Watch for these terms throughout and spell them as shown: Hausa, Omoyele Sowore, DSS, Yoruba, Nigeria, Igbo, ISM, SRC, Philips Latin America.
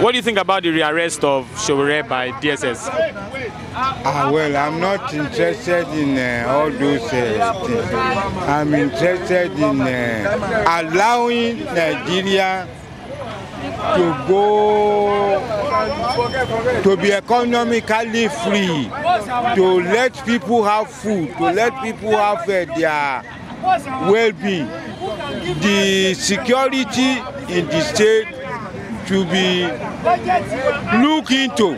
What do you think about the rearrest of Sowore by DSS? Well, I'm not interested in all those things. I'm interested in allowing Nigeria to go to be economically free, to let people have food, to let people have their well-being. The security in the state to be looked into.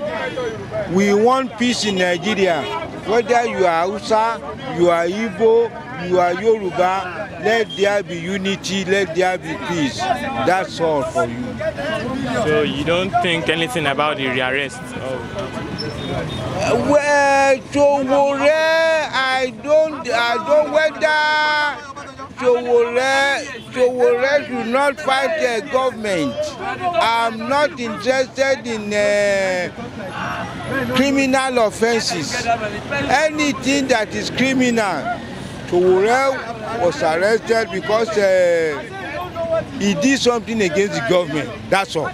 We want peace in Nigeria. Whether you are Hausa, you are Igbo, you are Yoruba, let there be unity, let there be peace. That's all for you. So you don't think anything about the rearrest? Oh. Well, Sowore, I don't whether Sowore should not fight the government. I'm not interested in criminal offenses. Anything that is criminal, Sowore was arrested because he did something against the government. That's all.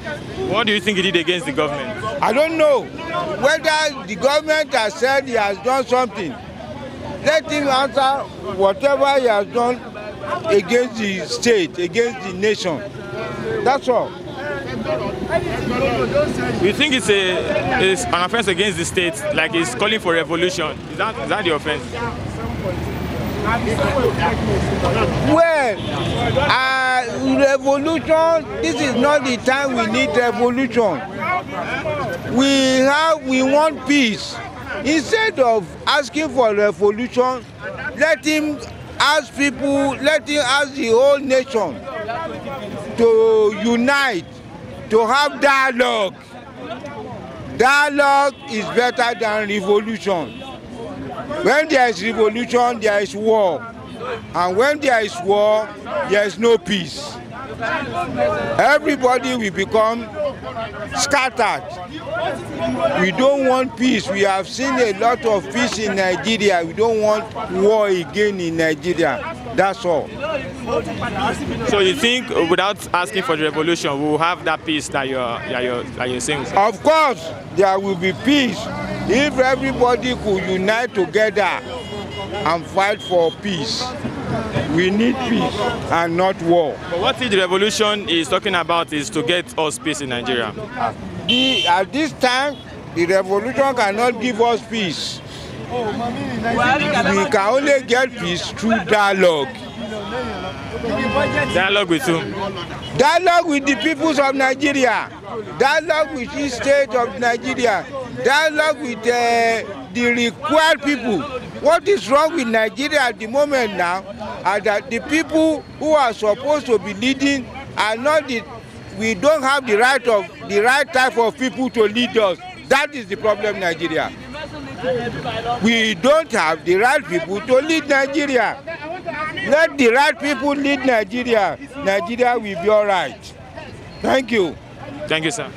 What do you think he did against the government? I don't know. Whether the government has said he has done something, let him answer whatever he has done against the state, against the nation. That's all. You think it's an offense against the state, like it's calling for revolution? Is that the offense? Well, revolution, this is not the time we need revolution. We want peace. Instead of asking for revolution, let him ask people, let him ask the whole nation to unite, to have dialogue. Dialogue is better than revolution. When there is revolution, there is war. And when there is war, there is no peace. Everybody will become scattered. We don't want peace. We have seen a lot of peace in Nigeria. We don't want war again in Nigeria. That's all. So you think without asking for the revolution, we will have that peace that you're saying? Of course, there will be peace if everybody could unite together and fight for peace. We need peace and not war. But what the revolution is talking about is to get us peace in Nigeria. At this time, the revolution cannot give us peace. We can only get peace through dialogue. Dialogue with whom? Dialogue with the peoples of Nigeria. Dialogue with the state of Nigeria. Dialogue with the required people. What is wrong with Nigeria at the moment now are that the people who are supposed to be leading are not the. We don't have the right type of people to lead us. That is the problem, Nigeria. We don't have the right people to lead Nigeria. Let the right people lead Nigeria. Nigeria will be all right. Thank you. Thank you, sir.